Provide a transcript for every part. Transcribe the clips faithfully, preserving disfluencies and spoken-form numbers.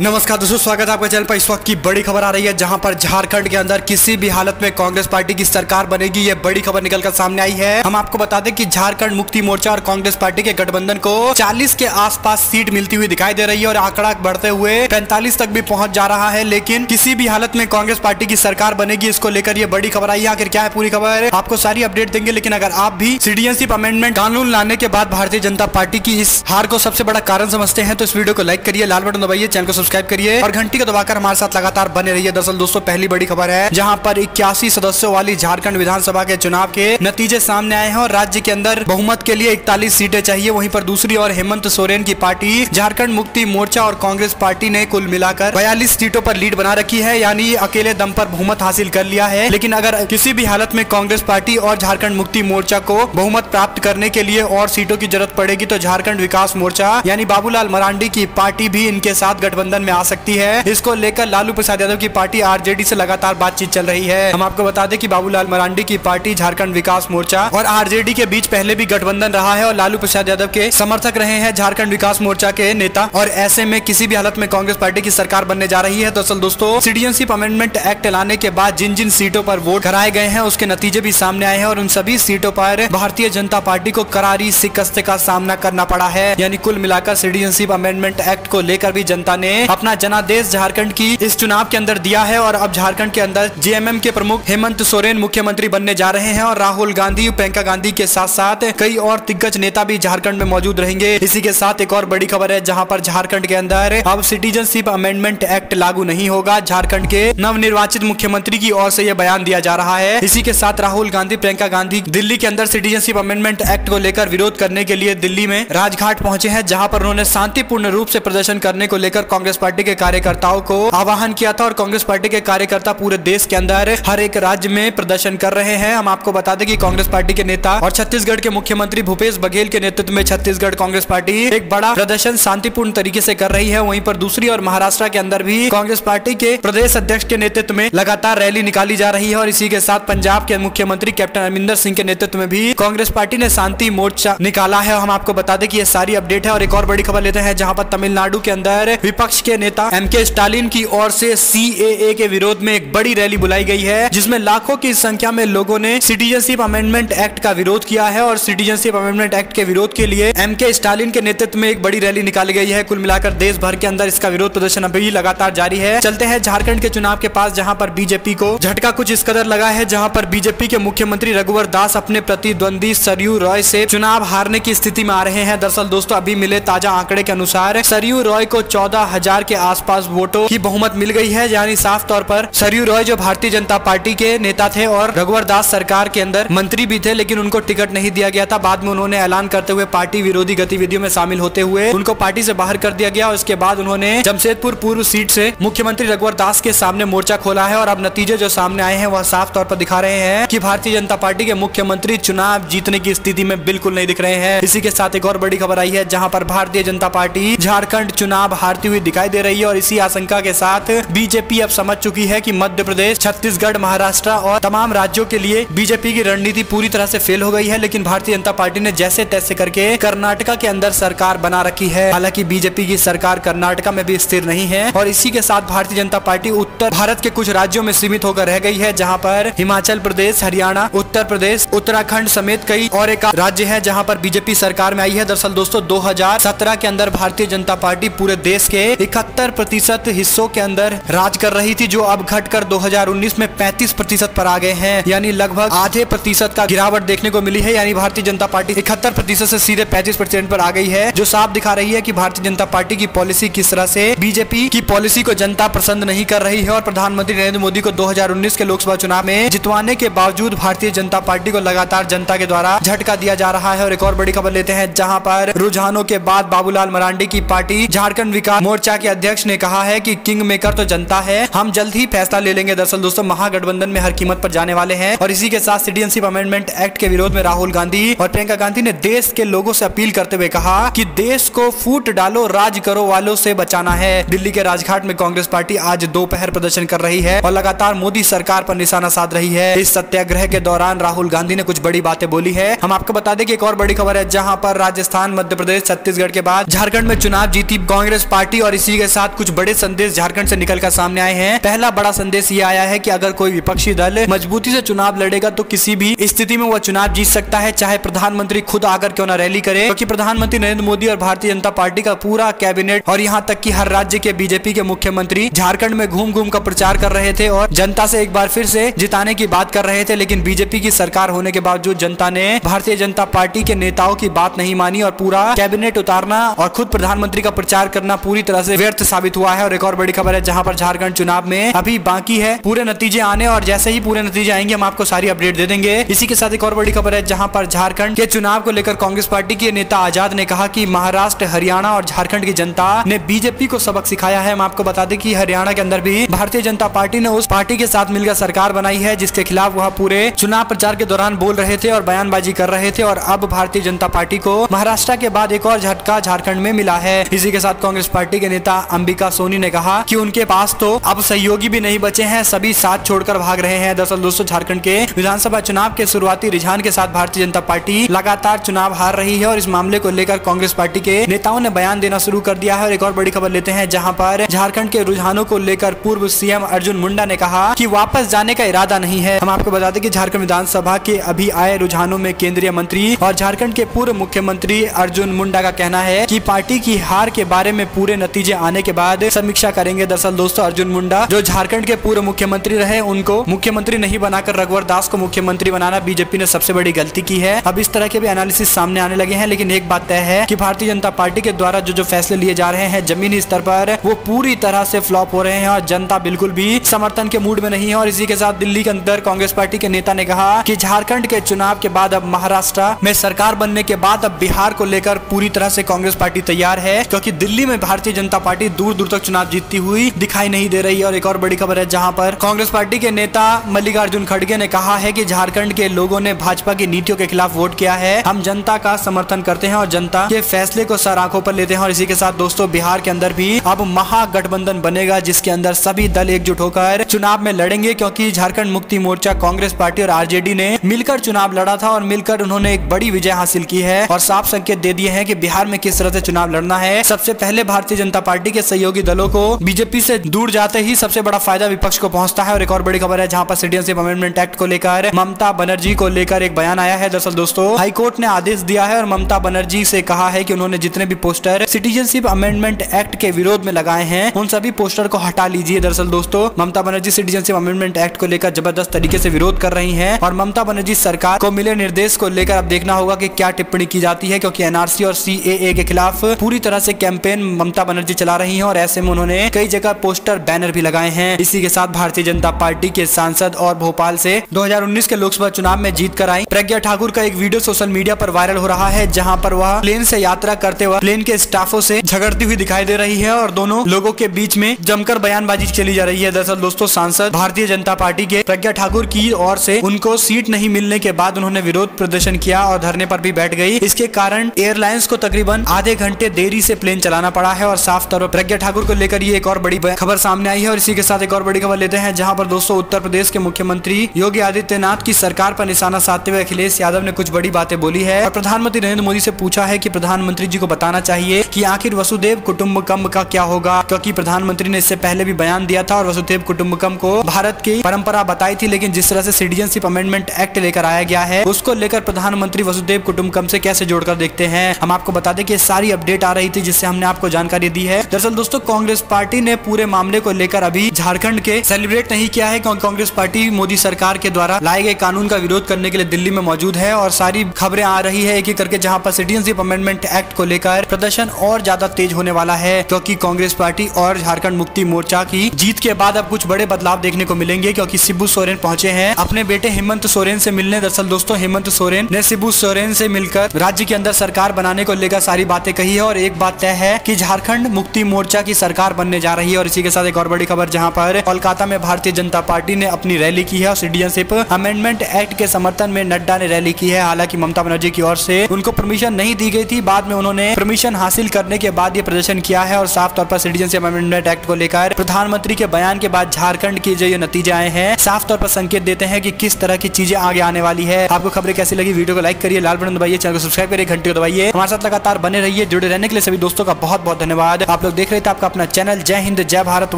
नमस्कार दोस्तों, स्वागत है आपका चैनल पर। इस वक्त की बड़ी खबर आ रही है जहां पर झारखंड के अंदर किसी भी हालत में कांग्रेस पार्टी की सरकार बनेगी, ये बड़ी खबर निकलकर सामने आई है। हम आपको बता दें कि झारखंड मुक्ति मोर्चा और कांग्रेस पार्टी के गठबंधन को चालीस के आसपास सीट मिलती हुई दिखाई दे रही है और आंकड़ा बढ़ते हुए पैंतालीस तक भी पहुँच जा रहा है, लेकिन किसी भी हालत में कांग्रेस पार्टी की सरकार बनेगी, इसको लेकर ये बड़ी खबर आई है। आखिर क्या है पूरी खबर, आपको सारी अपडेट देंगे। लेकिन अगर आप भी सिटीजनशिप अमेंडमेंट कानून लाने के बाद भारतीय जनता पार्टी की इस हार को सबसे बड़ा कारण समझते हैं तो इस वीडियो को लाइक करिए, लाल बटन दबाइए, चैनल को सब्सक्राइब करिए और घंटी को दबाकर हमारे साथ लगातार बने रहिए। दरअसल दोस्तों, पहली बड़ी खबर है जहां पर इक्यासी सदस्यों वाली झारखंड विधानसभा के चुनाव के नतीजे सामने आए हैं और राज्य के अंदर बहुमत के लिए इकतालीस सीटें चाहिए। वहीं पर दूसरी ओर हेमंत सोरेन की पार्टी झारखंड मुक्ति मोर्चा और कांग्रेस पार्टी ने कुल मिलाकर बयालीस सीटों पर लीड बना रखी है, यानी अकेले दम पर बहुमत हासिल कर लिया है। लेकिन अगर किसी भी हालत में कांग्रेस पार्टी और झारखंड मुक्ति मोर्चा को बहुमत प्राप्त करने के लिए और सीटों की जरूरत पड़ेगी तो झारखंड विकास मोर्चा यानी बाबूलाल मरांडी की पार्टी भी इनके साथ गठबंधन में आ सकती है। इसको लेकर लालू प्रसाद यादव की पार्टी आरजेडी से लगातार बातचीत चल रही है। हम आपको बता दें कि बाबूलाल मरांडी की पार्टी झारखंड विकास मोर्चा और आरजेडी के बीच पहले भी गठबंधन रहा है और लालू प्रसाद यादव के समर्थक रहे हैं झारखंड विकास मोर्चा के नेता, और ऐसे में किसी भी हालत में कांग्रेस पार्टी की सरकार बनने जा रही है। दरअसल दोस्तों, सिटीजनशिप अमेंडमेंट एक्ट लाने के बाद जिन जिन सीटों पर वोट कराए गए हैं उसके नतीजे भी सामने आए हैं और उन सभी सीटों पर भारतीय जनता पार्टी को करारी शिकस्त का सामना करना पड़ा है। यानी कुल मिलाकर सिटीजनशिप अमेंडमेंट एक्ट को लेकर भी जनता ने अपना जनादेश झारखंड की इस चुनाव के अंदर दिया है और अब झारखंड के अंदर जेएमएम के प्रमुख हेमंत सोरेन मुख्यमंत्री बनने जा रहे हैं और राहुल गांधी, प्रियंका गांधी के साथ साथ कई और दिग्गज नेता भी झारखंड में मौजूद रहेंगे। इसी के साथ एक और बड़ी खबर है जहां पर झारखंड के अंदर अब सिटीजनशिप अमेंडमेंट एक्ट लागू नहीं होगा। झारखंड के नवनिर्वाचित मुख्यमंत्री की ओर से यह बयान दिया जा रहा है। इसी के साथ राहुल गांधी, प्रियंका गांधी दिल्ली के अंदर सिटीजनशिप अमेंडमेंट एक्ट को लेकर विरोध करने के लिए दिल्ली में राजघाट पहुंचे हैं, जहाँ पर उन्होंने शांतिपूर्ण रूप से प्रदर्शन करने को लेकर कांग्रेस पार्टी के कार्यकर्ताओं को आह्वान किया था और कांग्रेस पार्टी के कार्यकर्ता पूरे देश के अंदर हर एक राज्य में प्रदर्शन कर रहे हैं। हम आपको बता दें कि कांग्रेस पार्टी के नेता और छत्तीसगढ़ के मुख्यमंत्री भूपेश बघेल के नेतृत्व में छत्तीसगढ़ कांग्रेस पार्टी एक बड़ा प्रदर्शन शांतिपूर्ण तरीके से कर रही है। वहीं पर दूसरी और महाराष्ट्र के अंदर भी कांग्रेस पार्टी के प्रदेश अध्यक्ष के नेतृत्व में लगातार रैली निकाली जा रही है और इसी के साथ पंजाब के मुख्यमंत्री कैप्टन अमरिंदर सिंह के नेतृत्व में भी कांग्रेस पार्टी ने शांति मोर्चा निकाला है। हम आपको बता दें कि ये सारी अपडेट है। और एक और बड़ी खबर लेते हैं जहाँ पर तमिलनाडु के अंदर विपक्ष के नेता एमके स्टालिन की ओर से सीएए के विरोध में एक बड़ी रैली बुलाई गई है, जिसमें लाखों की संख्या में लोगों ने सिटीजनशिप अमेंडमेंट एक्ट का विरोध किया है और सिटीजनशिप अमेंडमेंट एक्ट के विरोध के लिए एमके स्टालिन के नेतृत्व में एक बड़ी रैली निकाली गई है। कुल मिलाकर देश भर के अंदर इसका विरोध प्रदर्शन अभी लगातार जारी है। चलते हैं झारखंड के चुनाव के पास जहाँ पर बीजेपी को झटका कुछ इस कदर लगा है जहाँ पर बीजेपी के मुख्यमंत्री रघुवर दास अपने प्रतिद्वंदी सरयू रॉय से चुनाव हारने की स्थिति में आ रहे हैं। दरअसल दोस्तों, अभी मिले ताजा आंकड़े के अनुसार सरयू रॉय को चौदह हजार के आसपास वोटों की बहुमत मिल गई है। यानी साफ तौर पर सरयू रॉय जो भारतीय जनता पार्टी के नेता थे और रघुवर दास सरकार के अंदर मंत्री भी थे, लेकिन उनको टिकट नहीं दिया गया था। बाद में उन्होंने ऐलान करते हुए पार्टी विरोधी गतिविधियों में शामिल होते हुए उनको पार्टी से बाहर कर दिया गया और इसके बाद उन्होंने जमशेदपुर पूर्व सीट से मुख्यमंत्री रघुवर दास के सामने मोर्चा खोला है। और अब नतीजे जो सामने आए हैं वह साफ तौर पर दिखा रहे हैं कि भारतीय जनता पार्टी के मुख्यमंत्री चुनाव जीतने की स्थिति में बिल्कुल नहीं दिख रहे हैं। इसी के साथ एक और बड़ी खबर आई है जहाँ पर भारतीय जनता पार्टी झारखंड चुनाव हारती हुई दिखाई दे रही है और इसी आशंका के साथ बीजेपी अब समझ चुकी है कि मध्य प्रदेश, छत्तीसगढ़, महाराष्ट्र और तमाम राज्यों के लिए बीजेपी की रणनीति पूरी तरह से फेल हो गई है। लेकिन भारतीय जनता पार्टी ने जैसे तैसे करके कर्नाटका के अंदर सरकार बना रखी है। हालांकि बीजेपी की सरकार कर्नाटका में भी स्थिर नहीं है और इसी के साथ भारतीय जनता पार्टी उत्तर भारत के कुछ राज्यों में सीमित होकर रह गई है, जहाँ पर हिमाचल प्रदेश, हरियाणा, उत्तर प्रदेश, उत्तराखंड समेत कई और एक राज्य है जहाँ पर बीजेपी सरकार में आई है। दरअसल दोस्तों, दो हजार सत्रह के अंदर भारतीय जनता पार्टी पूरे देश के इकहत्तर प्रतिशत हिस्सों के अंदर राज कर रही थी, जो अब घटकर दो हजार उन्नीस में पैंतीस प्रतिशत पर आ गए हैं। यानी लगभग आधे प्रतिशत का गिरावट देखने को मिली है। यानी भारतीय जनता पार्टी इकहत्तर प्रतिशत से सीधे पैंतीस प्रतिशत पर आ गई है, जो साफ दिखा रही है कि भारतीय जनता पार्टी की पॉलिसी किस तरह से बीजेपी की पॉलिसी को जनता पसंद नहीं कर रही है। और प्रधानमंत्री नरेंद्र मोदी को दो हजार उन्नीस के लोकसभा चुनाव में जितवाने के बावजूद भारतीय जनता पार्टी को लगातार जनता के द्वारा झटका दिया जा रहा है। और एक और बड़ी खबर लेते हैं जहाँ पर रुझानों के बाद बाबूलाल मरांडी की पार्टी झारखंड विकास मोर्चा के अध्यक्ष ने कहा है कि किंग मेकर तो जनता है, हम जल्द ही फैसला ले लेंगे। दरअसल दोस्तों, महागठबंधन में हर कीमत पर जाने वाले हैं। और इसी के साथ सिटीजनशिप अमेंडमेंट एक्ट के विरोध में राहुल गांधी और प्रियंका गांधी ने देश के लोगों से अपील करते हुए कहा कि देश को फूट डालो, राज करो वालों से बचाना है। दिल्ली के राजघाट में कांग्रेस पार्टी आज दोपहर प्रदर्शन कर रही है और लगातार मोदी सरकार पर निशाना साध रही है। इस सत्याग्रह के दौरान राहुल गांधी ने कुछ बड़ी बातें बोली है। हम आपको बता दें कि एक और बड़ी खबर है जहाँ पर राजस्थान, मध्य प्रदेश, छत्तीसगढ़ के बाद झारखंड में चुनाव जीती कांग्रेस पार्टी और इस इसी के साथ कुछ बड़े संदेश झारखंड से निकलकर सामने आए हैं। पहला बड़ा संदेश ये आया है कि अगर कोई विपक्षी दल मजबूती से चुनाव लड़ेगा तो किसी भी स्थिति में वह चुनाव जीत सकता है, चाहे प्रधानमंत्री खुद आकर क्यों न रैली करे, क्योंकि प्रधानमंत्री नरेंद्र मोदी और भारतीय जनता पार्टी का पूरा कैबिनेट और यहाँ तक कि हर राज्य के बीजेपी के मुख्यमंत्री झारखंड में घूम घूम कर प्रचार कर रहे थे और जनता से एक बार फिर से जिताने की बात कर रहे थे। लेकिन बीजेपी की सरकार होने के बावजूद जनता ने भारतीय जनता पार्टी के नेताओं की बात नहीं मानी और पूरा कैबिनेट उतारना और खुद प्रधानमंत्री का प्रचार करना पूरी तरह से व्यर्थ साबित हुआ है। और एक और बड़ी खबर है जहां पर झारखंड चुनाव में अभी बाकी है पूरे नतीजे आने, और जैसे ही पूरे नतीजे आएंगे हम आपको सारी अपडेट दे देंगे। इसी के साथ एक और बड़ी खबर है जहां पर झारखंड के चुनाव को लेकर कांग्रेस पार्टी के नेता आजाद ने कहा कि महाराष्ट्र, हरियाणा और झारखंड की जनता ने बीजेपी को सबक सिखाया है। हम आपको बता दें कि हरियाणा के अंदर भी भारतीय जनता पार्टी ने उस पार्टी के साथ मिलकर सरकार बनाई है जिसके खिलाफ वह पूरे चुनाव प्रचार के दौरान बोल रहे थे और बयानबाजी कर रहे थे, और अब भारतीय जनता पार्टी को महाराष्ट्र के बाद एक और झटका झारखंड में मिला है। इसी के साथ कांग्रेस पार्टी के नेता अंबिका सोनी ने कहा कि उनके पास तो अब सहयोगी भी नहीं बचे हैं, सभी साथ छोड़कर भाग रहे हैं। दरअसल दोस्तों झारखंड के विधानसभा चुनाव के शुरुआती रुझान के साथ भारतीय जनता पार्टी लगातार चुनाव हार रही है और इस मामले को लेकर कांग्रेस पार्टी के नेताओं ने बयान देना शुरू कर दिया है। और एक और बड़ी खबर लेते हैं जहाँ पर झारखंड के रुझानों को लेकर पूर्व सीएम अर्जुन मुंडा ने कहा कि वापस जाने का इरादा नहीं है। हम आपको बता दें कि झारखंड विधानसभा के अभी आए रुझानों में केंद्रीय मंत्री और झारखंड के पूर्व मुख्यमंत्री अर्जुन मुंडा का कहना है कि पार्टी की हार के बारे में पूरे नतीजे आने के बाद समीक्षा करेंगे। दरअसल दोस्तों अर्जुन मुंडा जो झारखंड के पूर्व मुख्यमंत्री रहे, उनको मुख्यमंत्री नहीं बनाकर रघुवर दास को मुख्यमंत्री बनाना बीजेपी ने सबसे बड़ी गलती की है। अब इस तरह के भी एनालिसिस सामने आने लगे हैं, लेकिन एक बात तय है कि भारतीय जनता पार्टी के द्वारा जो जो फैसले लिए जा रहे हैं जमीनी स्तर पर, वो पूरी तरह से फ्लॉप हो रहे हैं और जनता बिल्कुल भी समर्थन के मूड में नहीं है। और इसी के साथ दिल्ली के अंदर कांग्रेस पार्टी के नेता ने कहा कि झारखंड के चुनाव के बाद अब महाराष्ट्र में सरकार बनने के बाद अब बिहार को लेकर पूरी तरह से कांग्रेस पार्टी तैयार है, क्योंकि दिल्ली में भारतीय जनता पार्टी दूर दूर तक चुनाव जीतती हुई दिखाई नहीं दे रही है। और एक और बड़ी खबर है जहां पर कांग्रेस पार्टी के नेता मल्लिकार्जुन खड़गे ने कहा है कि झारखंड के लोगों ने भाजपा की नीतियों के खिलाफ वोट किया है, हम जनता का समर्थन करते हैं और जनता के फैसले को सर आंखों पर लेते हैं। और इसी के साथ दोस्तों बिहार के अंदर भी अब महागठबंधन बनेगा जिसके अंदर सभी दल एकजुट होकर चुनाव में लड़ेंगे, क्योंकि झारखंड मुक्ति मोर्चा, कांग्रेस पार्टी और आरजेडी ने मिलकर चुनाव लड़ा था और मिलकर उन्होंने एक बड़ी विजय हासिल की है और साफ संकेत दे दिए हैं कि बिहार में किस तरह से चुनाव लड़ना है। सबसे पहले भारतीय जनता पार्टी के सहयोगी दलों को बीजेपी से दूर जाते ही सबसे बड़ा फायदा विपक्ष को पहुंचता है। और एक और बड़ी खबर है जहां पर सिटीजनशिप अमेंडमेंट एक्ट को लेकर ममता बनर्जी को लेकर एक बयान आया है। दरअसल दोस्तों हाईकोर्ट ने आदेश दिया है और ममता बनर्जी से कहा है कि उन्होंने जितने भी पोस्टर सिटीजनशिप अमेंडमेंट एक्ट के विरोध में लगाए हैं उन सभी पोस्टर को हटा लीजिए। दरअसल दोस्तों Mamata Banerjee citizenship amendment act को लेकर जबरदस्त तरीके से विरोध कर रही है और ममता बनर्जी सरकार को मिले निर्देश को लेकर अब देखना होगा कि क्या टिप्पणी की जाती है, क्योंकि एनआरसी और सीएए के खिलाफ पूरी तरह से कैंपेन ममता बनर्जी चला रही है और ऐसे में उन्होंने कई जगह पोस्टर बैनर भी लगाए हैं। इसी के साथ भारतीय जनता पार्टी के सांसद और भोपाल से दो हजार उन्नीस के लोकसभा चुनाव में जीत कर आई प्रज्ञा ठाकुर का एक वीडियो सोशल मीडिया पर वायरल हो रहा है जहां पर वह प्लेन से यात्रा करते वक्त प्लेन के स्टाफों से झगड़ती हुई दिखाई दे रही है और दोनों लोगों के बीच में जमकर बयानबाजी चली जा रही है। दरअसल दोस्तों सांसद भारतीय जनता पार्टी के प्रज्ञा ठाकुर की ओर से उनको सीट नहीं मिलने के बाद उन्होंने विरोध प्रदर्शन किया और धरने पर भी बैठ गई। इसके कारण एयरलाइंस को तकरीबन आधे घंटे देरी से प्लेन चलाना पड़ा है और साफ तौर पर प्रज्ञा ठाकुर को लेकर ये एक और बड़ी खबर सामने आई है। और इसी के साथ एक और बड़ी खबर लेते हैं जहाँ पर दोस्तों उत्तर प्रदेश के मुख्यमंत्री योगी आदित्यनाथ की सरकार पर निशाना साधते हुए अखिलेश यादव ने कुछ बड़ी बातें बोली है और प्रधानमंत्री नरेंद्र मोदी से पूछा है कि प्रधानमंत्री जी को बताना चाहिए कि आखिर वसुदेव कुटुम्बकम का क्या होगा, क्योंकि प्रधानमंत्री ने इससे पहले भी बयान दिया था और वसुदेव कुटुम्बकम को भारत की परंपरा बताई थी, लेकिन जिस तरह से सिटीजनशिप अमेंडमेंट एक्ट लेकर आया गया है उसको लेकर प्रधानमंत्री वसुदेव कुटुम्बकम से कैसे जोड़कर देखते हैं। हम आपको बता दें कि सारी अपडेट आ रही थी जिससे हमने आपको जानकारी दी है। दरअसल दोस्तों कांग्रेस पार्टी ने पूरे मामले को लेकर अभी झारखंड के सेलिब्रेट नहीं किया है क्योंकि कांग्रेस पार्टी मोदी सरकार के द्वारा लाए गए कानून का विरोध करने के लिए दिल्ली में मौजूद है और सारी खबरें आ रही है एक एक करके, जहां पर सिटीजनशिप अमेंडमेंट एक्ट को लेकर प्रदर्शन और ज्यादा तेज होने वाला है, क्योंकि कांग्रेस पार्टी और झारखंड मुक्ति मोर्चा की जीत के बाद अब कुछ बड़े बदलाव देखने को मिलेंगे, क्योंकि सिब्बू सोरेन पहुंचे हैं अपने बेटे हेमंत सोरेन से मिलने। दरअसल दोस्तों हेमंत सोरेन ने सिब्बू सोरेन से मिलकर राज्य के अंदर सरकार बनाने को लेकर सारी बातें कही है और एक बात तय है कि झारखंड मुक्ति मोर्चा की सरकार बनने जा रही है। और इसी के साथ एक और बड़ी खबर जहां पर कोलकाता में भारतीय जनता पार्टी ने अपनी रैली की है और सिटीजनशिप अमेंडमेंट एक्ट के समर्थन में नड्डा ने रैली की है। हालांकि ममता बनर्जी की ओर से उनको परमिशन नहीं दी गई थी, बाद में उन्होंने परमिशन हासिल करने के बाद ये प्रदर्शन किया है और साफ तौर पर सिटीजनशिप अमेंडमेंट एक्ट को लेकर प्रधानमंत्री के बयान के बाद झारखंड के जो ये नतीजे आए हैं साफ तौर पर संकेत देते हैं कि किस तरह की चीजें आगे आने वाली है। आपको खबरें कैसी लगी वीडियो को लाइक करिए, लाल बटन दबाइए, चैनल को सब्सक्राइब करिए, घंटी को दबाइए, हमारे साथ लगातार बने रहिए। जुड़े रहने के लिए सभी दोस्तों का बहुत बहुत धन्यवाद। आप लोग देख रहे थे आपका अपना चैनल जय हिंद जय भारत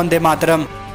वंदे मातरम।